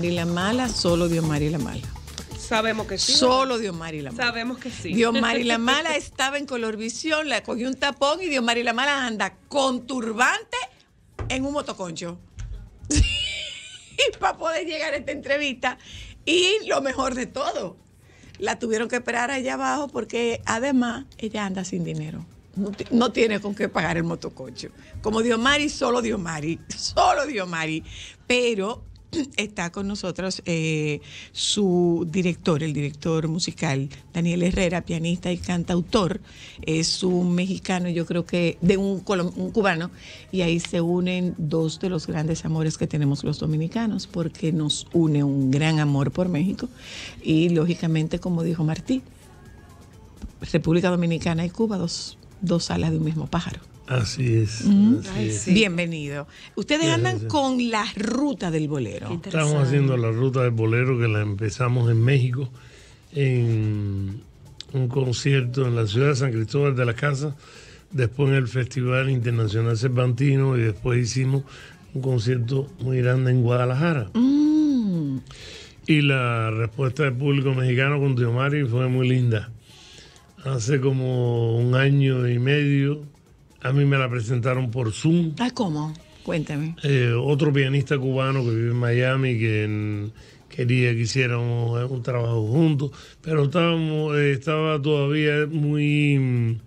Diomary la Mala, solo Diomary la Mala. Sabemos que sí. Solo Diomary la Mala. Sabemos que sí. Diomary la Mala estaba en Colorvisión, la cogió un tapón y Diomary la Mala anda con turbante en un motoconcho. Y para poder llegar a esta entrevista. Y lo mejor de todo, la tuvieron que esperar allá abajo porque además ella anda sin dinero. No tiene con qué pagar el motoconcho. Como Diomary, solo Diomary, solo Diomary. Pero está con nosotros su director, el director musical Daniel Herrera, pianista y cantautor. Es un mexicano, yo creo que de un cubano, y ahí se unen dos de los grandes amores que tenemos los dominicanos, porque nos une un gran amor por México y lógicamente, como dijo Martí, República Dominicana y Cuba, dos alas de un mismo pájaro. Así es. Así es. Bienvenido. Ustedes andan con la ruta del bolero. Estamos haciendo la ruta del bolero, que la empezamos en México, en un concierto en la ciudad de San Cristóbal de las Casas, después en el Festival Internacional Cervantino y después hicimos un concierto muy grande en Guadalajara. Y la respuesta del público mexicano con Diomary fue muy linda. Hace como un año y medio a mí me la presentaron por Zoom. Ah, ¿cómo? Cuéntame. Otro pianista cubano que vive en Miami, que quería que hiciéramos un trabajo juntos, pero estaba todavía muy en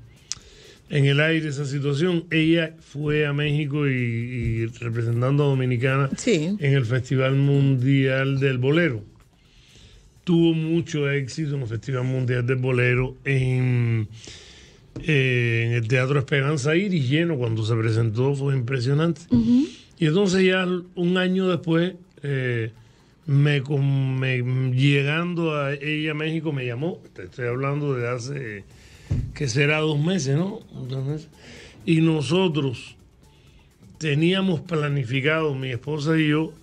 el aire esa situación. Ella fue a México y representando a Dominicana en el Festival Mundial del Bolero. Tuvo mucho éxito en el Festival Mundial del Bolero, en el Teatro Esperanza Iris, lleno. Cuando se presentó fue impresionante. Y entonces ya un año después, llegando a ella a México, me llamó. Te estoy hablando de hace, que será 2 meses, ¿no? Entonces, y nosotros teníamos planificado, mi esposa y yo,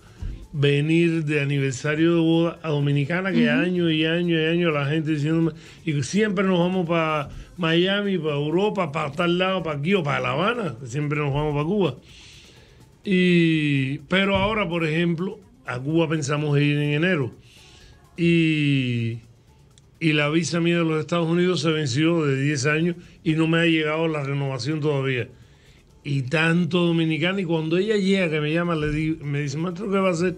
venir de aniversario de boda a Dominicana, que año y año y año la gente diciéndome, y siempre nos vamos para Miami, para Europa, para tal lado, para aquí o para La Habana, siempre nos vamos para Cuba. Pero ahora, por ejemplo, a Cuba pensamos ir en enero. Y la visa mía de los Estados Unidos se venció de 10 años y no me ha llegado la renovación todavía. Y tanto dominicano, y cuando ella llega, que me llama, me dice, maestro, ¿qué va a hacer?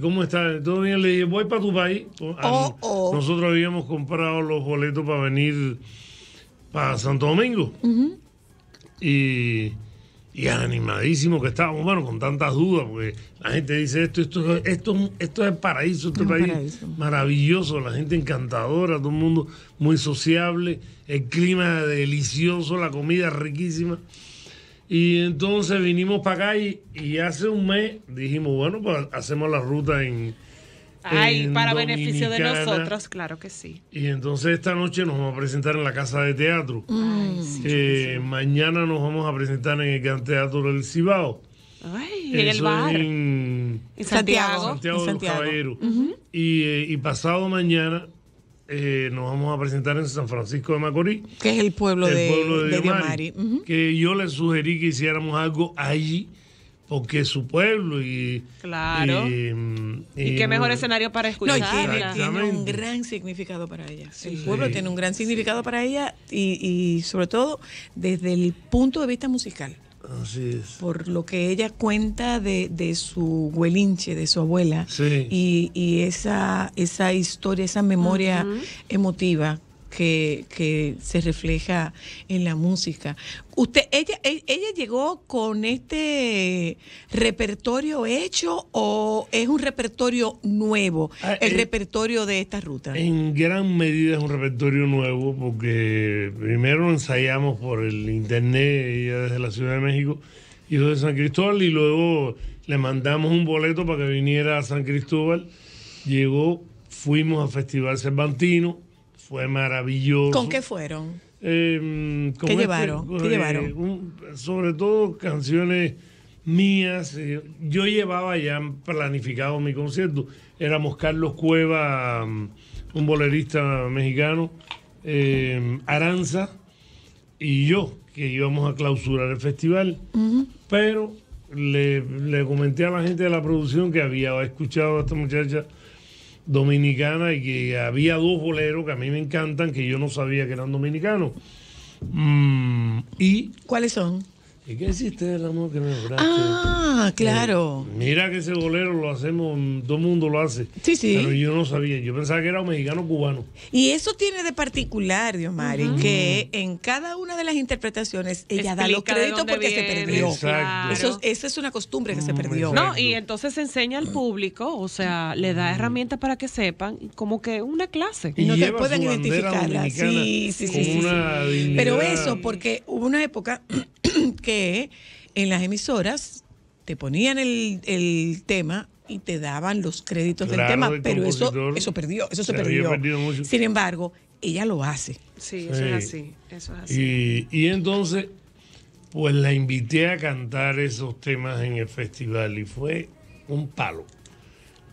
¿Cómo está? ¿Todo bien? Le dije, voy para tu país. Nosotros habíamos comprado los boletos para venir para Santo Domingo. Y animadísimo que estábamos, bueno, con tantas dudas, porque la gente dice, esto es el paraíso, este país maravilloso, la gente encantadora, todo el mundo muy sociable, el clima delicioso, la comida riquísima. Y entonces vinimos para acá y hace un mes dijimos, bueno, pues hacemos la ruta para Dominicana, beneficio de nosotros, claro que sí. Y entonces esta noche nos vamos a presentar en la Casa de Teatro. Mañana nos vamos a presentar en el Gran Teatro del Cibao. En el bar. En Santiago de los Caballeros. Y pasado mañana nos vamos a presentar en San Francisco de Macorís, que es el pueblo de Diomary, que yo le sugerí que hiciéramos algo allí porque es su pueblo y claro, y qué mejor escenario para escucharla. Tiene un gran significado para ella, el pueblo tiene un gran significado para ella, y sobre todo desde el punto de vista musical. Así es. Por lo que ella cuenta de su huelinche, de su abuela, y esa historia, esa memoria emotiva que se refleja en la música. ¿Ella llegó con este repertorio hecho o es un repertorio nuevo, repertorio de esta ruta? En gran medida es un repertorio nuevo, porque primero lo ensayamos por el internet, ella desde la Ciudad de México y yo de San Cristóbal, y luego le mandamos un boleto para que viniera a San Cristóbal. Llegó, fuimos al Festival Cervantino, fue maravilloso. ¿Con qué fueron? ¿Qué llevaron? ¿Qué llevaron? Sobre todo canciones mías. Yo llevaba ya planificado mi concierto. Éramos Carlos Cueva, un bolerista mexicano, Aranza y yo, que íbamos a clausurar el festival. Pero le comenté a la gente de la producción que había escuchado a esta muchacha dominicana y que había dos boleros que a mí me encantan, que yo no sabía que eran dominicanos. ¿Y cuáles son? ¿Y qué hiciste el amor que me abraste? Ah, claro. Mira que ese bolero lo hacemos, todo el mundo lo hace. Sí, sí. Pero yo no sabía, yo pensaba que era un mexicano cubano. Y eso tiene de particular, Diomary, que en cada una de las interpretaciones ella da los créditos porque viene, se perdió. Exacto. Eso, esa es una costumbre que se perdió. Exacto. No, y entonces se enseña al público, o sea, le da herramientas para que sepan, como que una clase. Y no te pueden identificarla. Sí, sí, sí. Dignidad. Pero eso, porque hubo una época que en las emisoras te ponían el tema y te daban los créditos del tema, pero eso perdió, eso se perdió. Mucho. Sin embargo, ella lo hace. Sí, eso es así, eso es así. Y entonces, pues la invité a cantar esos temas en el festival y fue un palo.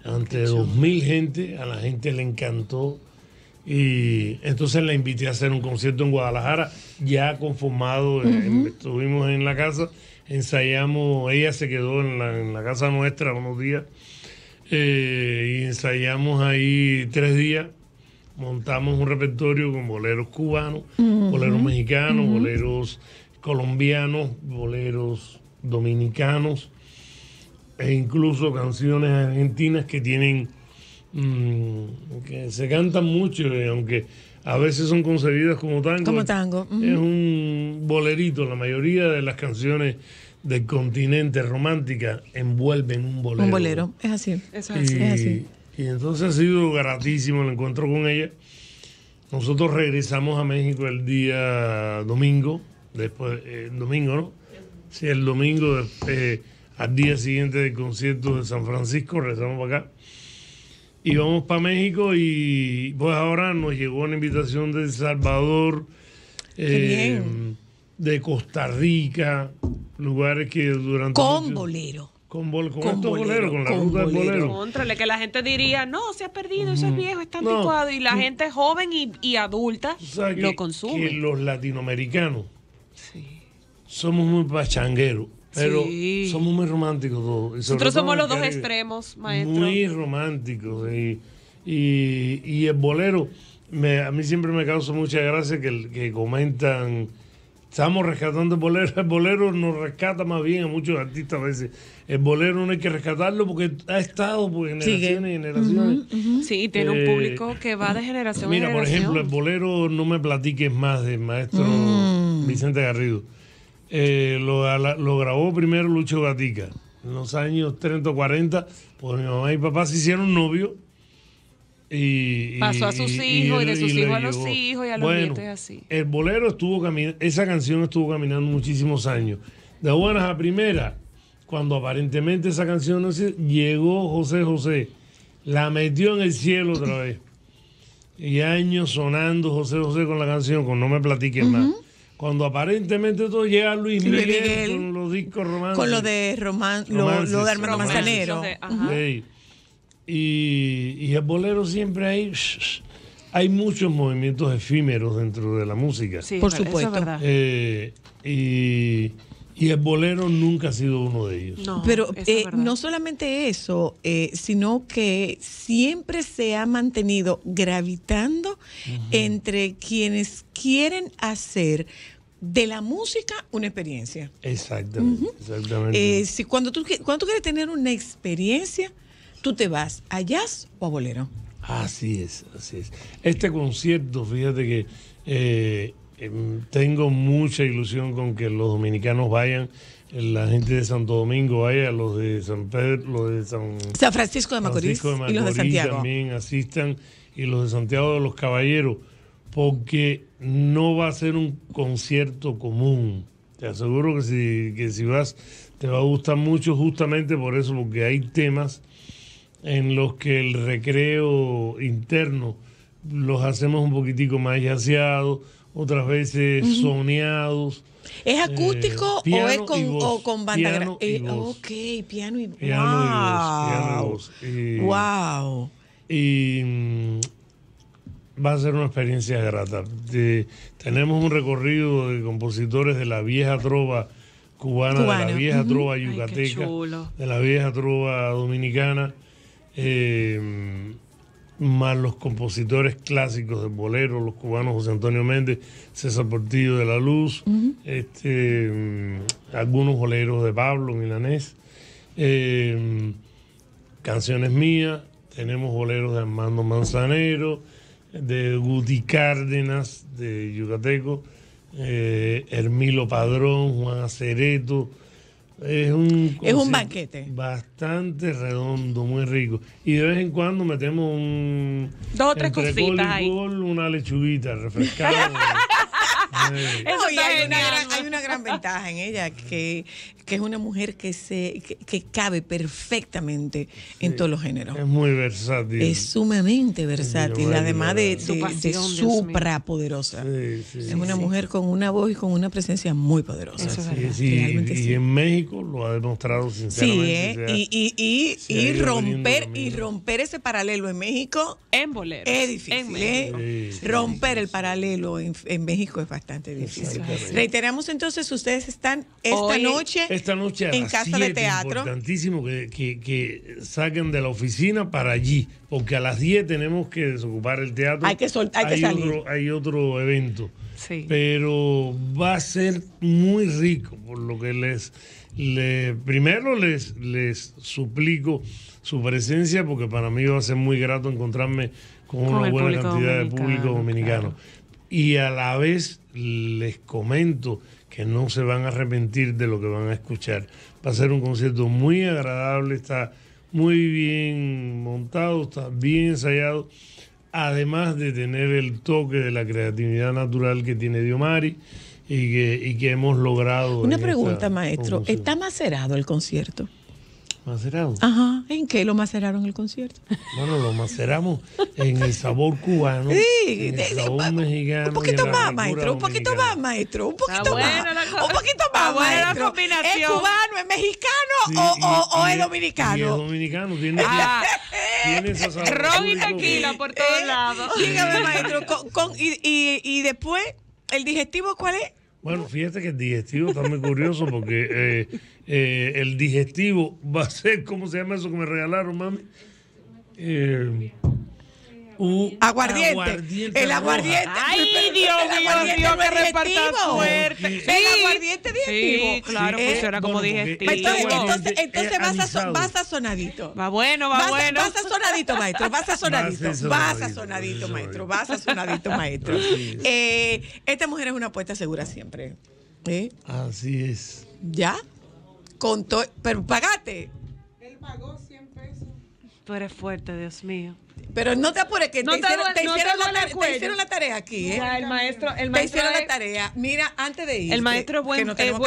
Ante 2000 gente, a la gente le encantó. Y entonces la invité a hacer un concierto en Guadalajara, ya conformado, estuvimos en la casa, ensayamos, ella se quedó en la casa nuestra unos días, y ensayamos ahí 3 días, montamos un repertorio con boleros cubanos, boleros mexicanos, boleros colombianos, boleros dominicanos, e incluso canciones argentinas que tienen... que se cantan mucho, aunque a veces son concebidas como tango. Como tango. Es un bolerito. La mayoría de las canciones del continente romántica envuelven un bolero. Un bolero, es así. Eso es así. Y entonces ha sido gratísimo el encuentro con ella. Nosotros regresamos a México el día domingo, después, el domingo, ¿no? Sí, el domingo, al día siguiente del concierto de San Francisco, regresamos para acá. Y vamos para México y pues ahora nos llegó una invitación de El Salvador, de Costa Rica, lugares que durante... Con bolero. Con estos boleros, con la ruta del bolero. Contrale, que la gente diría, no, se ha perdido, eso es viejo, es tan anticuado. Y la gente joven y adulta, o sea, lo consume. Que los latinoamericanos somos muy pachangueros. Pero somos muy románticos todos. Nosotros somos los dos extremos, maestro. Muy románticos. Y el bolero, a mí siempre me causa mucha gracia que comentan, estamos rescatando el bolero. El bolero nos rescata más bien a muchos artistas a veces. El bolero no hay que rescatarlo porque ha estado por generaciones y generaciones. Sí, tiene un público que va de generación en generación. Mira, por ejemplo, el bolero No me platiques más del maestro Vicente Garrido. Lo grabó primero Lucho Gatica en los años 30 o 40, pues mi mamá y papá se hicieron novios y pasó a sus hijos y de sus hijos a los hijos y a los nietos y así. El bolero estuvo caminando, esa canción estuvo caminando muchísimos años. De buenas a primeras, cuando aparentemente esa canción no se llegó, José José la metió en el cielo otra vez. Y años sonando José José con la canción, con No me platiques más. Cuando aparentemente todo llega Luis Miguel con los discos románticos. Con lo de Armando Manzanero. Y el bolero siempre hay muchos movimientos efímeros dentro de la música. Sí, por supuesto. Y el bolero nunca ha sido uno de ellos. No, pero no solamente eso, sino que siempre se ha mantenido gravitando entre quienes quieren hacer de la música una experiencia. Exactamente. Exactamente. Cuando tú quieres tener una experiencia, tú te vas a jazz o a bolero. Así es, así es. Este concierto, fíjate que... tengo mucha ilusión con que los dominicanos vayan, la gente de Santo Domingo vaya, los de San Pedro, los de San Francisco de Macorís, y los de Santiago también asistan, y los de Santiago de los Caballeros, porque no va a ser un concierto común. Te aseguro que si vas te va a gustar mucho, justamente por eso, porque hay temas en los que el recreo interno los hacemos un poquitico más yaceados, otras veces soneados. ¿Es acústico o es con banda grande? Piano y voz. Wow. Y va a ser una experiencia grata. Tenemos un recorrido de compositores de la vieja trova cubana de la vieja trova yucateca, de la vieja trova dominicana, más los compositores clásicos de bolero, los cubanos José Antonio Méndez, César Portillo de La Luz, algunos boleros de Pablo Milanés, canciones mías, tenemos boleros de Armando Manzanero, de Guti Cárdenas, de yucateco, Hermilo Padrón, Juan Acereto. Es un banquete bastante redondo, muy rico. Y de vez en cuando metemos dos o tres cositas ahí. Una lechuguita refrescada. Hay una gran ventaja en ella, que es una mujer que cabe perfectamente en todos los géneros. Es muy versátil. Es sumamente versátil, además de suprapoderosa. Es una mujer con una voz y con una presencia muy poderosa. Y en México lo ha demostrado sinceramente. Y romper ese paralelo en México en bolero es difícil. Romper el paralelo en México es bastante difícil. Reiteramos entonces, ustedes están esta noche en Casa de Teatro. Es importantísimo que saquen de la oficina para allí, porque a las 10 tenemos que desocupar el teatro. Hay que salir. Hay otro evento. Sí. Pero va a ser muy rico, por lo que primero les suplico su presencia, porque para mí va a ser muy grato encontrarme con una buena cantidad de público dominicano. Claro. Y a la vez les comento que no se van a arrepentir de lo que van a escuchar. Va a ser un concierto muy agradable, está muy bien montado, está bien ensayado, además de tener el toque de la creatividad natural que tiene Diomary y que hemos logrado. Una pregunta, maestro, ¿está macerado el concierto? ¿Macerado? Ajá. ¿En qué lo maceraron el concierto? Bueno, lo maceramos en el sabor cubano, sí, en el sabor mexicano. Un poquito más, maestro. ¿Es cubano, es mexicano o es dominicano? Es dominicano, tiene esa sabor. Ron y tequila por todos lados. Dígame, maestro, y después, ¿el digestivo cuál es? Bueno, fíjate que el digestivo está muy curioso porque el digestivo va a ser, ¿cómo se llama eso que me regalaron, mami? Aguardiente. El aguardiente. Ay, Dios mío, que reparta suerte. El aguardiente digestivo. Sí, claro, funciona como digestivo. Entonces vas sazonadito. Va bueno. Vas sazonadito, maestro. Vas sazonadito, maestro. Esta mujer es una apuesta segura siempre. Así es. ¿Ya? Pero pagate. Él pagó $100. Tú eres fuerte, Dios mío. Pero no te apures, que te hicieron la tarea aquí, ¿eh? Ya, el maestro te hicieron la tarea. Mira, antes de ir. El maestro es buen vocero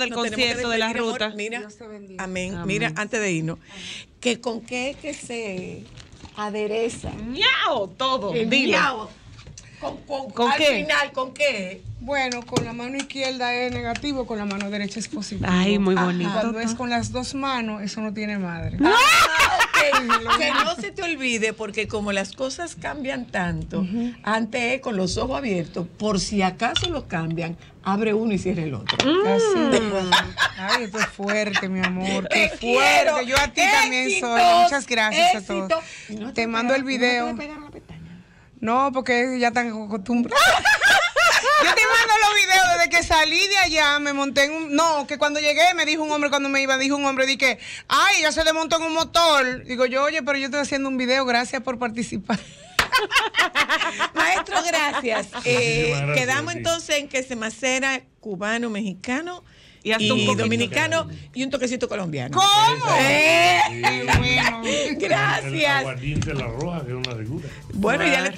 del concierto, de la ruta. Mira, amén. Mira, antes de irnos. Que con qué es que se adereza. ¡Miau! Todo. ¡Miau! ¿Con qué? Bueno, con la mano izquierda es negativo, con la mano derecha es positivo. Ay, muy bonito. Cuando es con las dos manos, eso no tiene madre. Que no se te olvide, porque como las cosas cambian tanto, antes con los ojos abiertos, por si acaso los cambian, abre uno y cierra el otro. Ay, esto es fuerte, mi amor. Qué fuerte. Quiero. Yo a ti también soy. Muchas gracias a todos. No te mando el video. No te voy a pegar la pestaña. No, porque ya están acostumbrados. Yo te mando los videos desde que salí de allá, me monté en un... No, que cuando llegué me dijo un hombre, cuando me iba, dijo un hombre, dije, ay, ya se desmontó en un motor. Digo yo, oye, pero yo estoy haciendo un video, gracias por participar. Maestro, gracias. Quedamos entonces en que se macera cubano, mexicano y dominicano y un toquecito colombiano. ¿Cómo? Bueno. Gracias. Aguardiente la roja, que es una figura. Bueno, ya le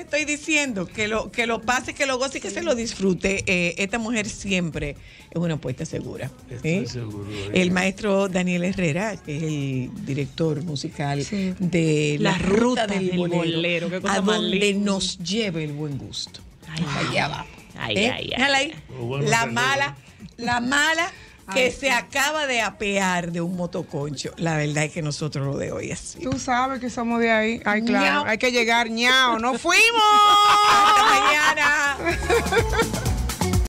estoy diciendo que lo pase, que lo goce y que se lo disfrute. Esta mujer siempre es una apuesta segura. Estoy seguro. El maestro Daniel Herrera, que es el director musical de La Ruta del Bolero, que cosa a donde nos lleve el buen gusto. Allá va. La mala que se acaba de apear de un motoconcho. La verdad es que nosotros lo de hoy es. Tú sabes que somos de ahí. Ay, claro. Ñao. Hay que llegar, ñao. ¡Nos fuimos! ¡Hasta mañana!